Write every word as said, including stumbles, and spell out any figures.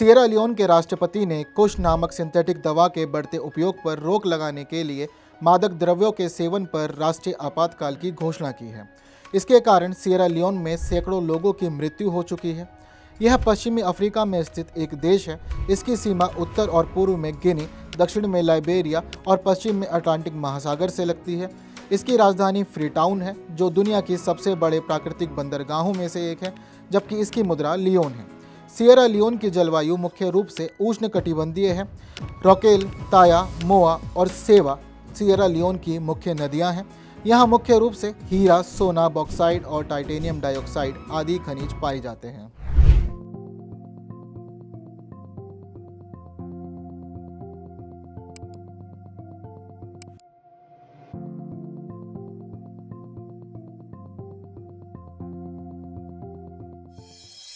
Sierra Leone के राष्ट्रपति ने कुश नामक सिंथेटिक दवा के बढ़ते उपयोग पर रोक लगाने के लिए मादक द्रव्यों के सेवन पर राष्ट्रीय आपातकाल की घोषणा की है। इसके कारण सिएरा लियोन में सैकड़ों लोगों की मृत्यु हो चुकी है। यह पश्चिमी अफ्रीका में स्थित एक देश है। इसकी सीमा उत्तर और पूर्व में गिनी, दक्षिण में लाइबेरिया और पश्चिम में अटलांटिक महासागर से लगती है। इसकी राजधानी फ्री टाउन है, जो दुनिया की सबसे बड़े प्राकृतिक बंदरगाहों में से एक है, जबकि इसकी मुद्रा लियोन है। सिएरा लियोन की जलवायु मुख्य रूप से उष्णकटिबंधीय है। रॉकेल, ताया, मोआ और सेवा सिएरा लियोन की मुख्य नदियां हैं। यहाँ मुख्य रूप से हीरा, सोना, बॉक्साइड और टाइटेनियम डाइऑक्साइड आदि खनिज पाए जाते हैं।